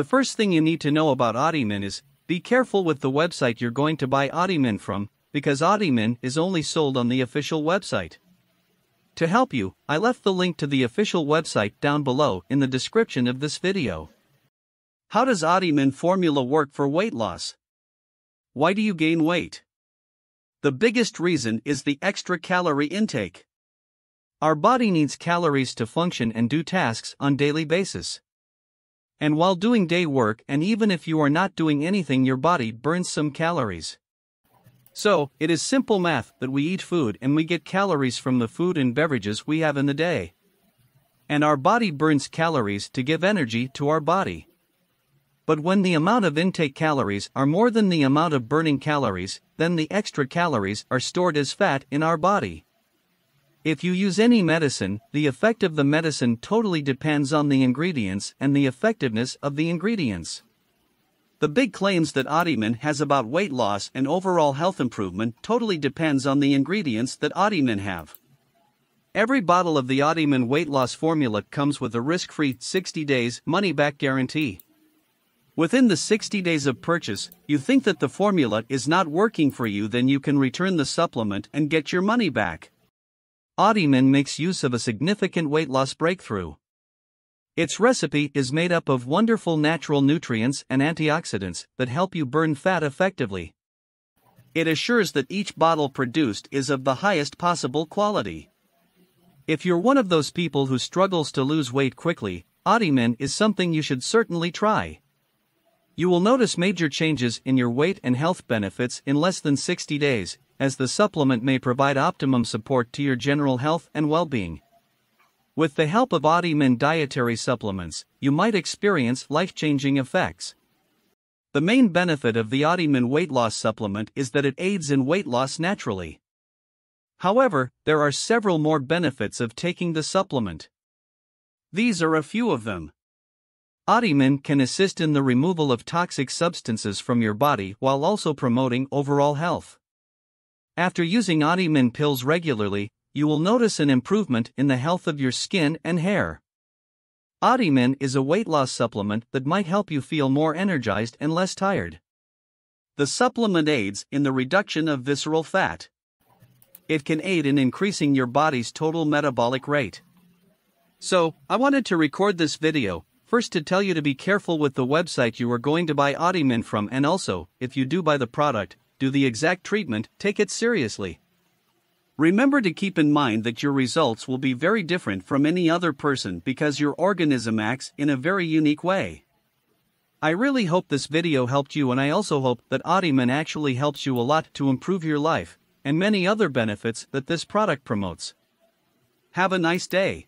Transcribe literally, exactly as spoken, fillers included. The first thing you need to know about Adimin is, be careful with the website you're going to buy Adimin from, because Adimin is only sold on the official website. To help you, I left the link to the official website down below in the description of this video. How does Adimin formula work for weight loss? Why do you gain weight? The biggest reason is the extra calorie intake. Our body needs calories to function and do tasks on a daily basis. And while doing day work and even if you are not doing anything, your body burns some calories. So, it is simple math that we eat food and we get calories from the food and beverages we have in the day. And our body burns calories to give energy to our body. But when the amount of intake calories are more than the amount of burning calories, then the extra calories are stored as fat in our body. If you use any medicine, the effect of the medicine totally depends on the ingredients and the effectiveness of the ingredients. The big claims that Adimin has about weight loss and overall health improvement totally depends on the ingredients that Adimin have. Every bottle of the Adimin weight loss formula comes with a risk-free sixty days money-back guarantee. Within the sixty days of purchase, you think that the formula is not working for you, then you can return the supplement and get your money back. Adimin makes use of a significant weight loss breakthrough. Its recipe is made up of wonderful natural nutrients and antioxidants that help you burn fat effectively. It assures that each bottle produced is of the highest possible quality. If you're one of those people who struggles to lose weight quickly, Adimin is something you should certainly try. You will notice major changes in your weight and health benefits in less than sixty days, as the supplement may provide optimum support to your general health and well-being. With the help of Adimin dietary supplements, you might experience life-changing effects. The main benefit of the Adimin weight loss supplement is that it aids in weight loss naturally. However, there are several more benefits of taking the supplement. These are a few of them. Adimin can assist in the removal of toxic substances from your body while also promoting overall health. After using Adimin pills regularly, you will notice an improvement in the health of your skin and hair. Adimin is a weight loss supplement that might help you feel more energized and less tired. The supplement aids in the reduction of visceral fat. It can aid in increasing your body's total metabolic rate. So, I wanted to record this video, first to tell you to be careful with the website you are going to buy Adimin from, and also, if you do buy the product, do the exact treatment, take it seriously. Remember to keep in mind that your results will be very different from any other person because your organism acts in a very unique way. I really hope this video helped you, and I also hope that Adimin actually helps you a lot to improve your life, and many other benefits that this product promotes. Have a nice day.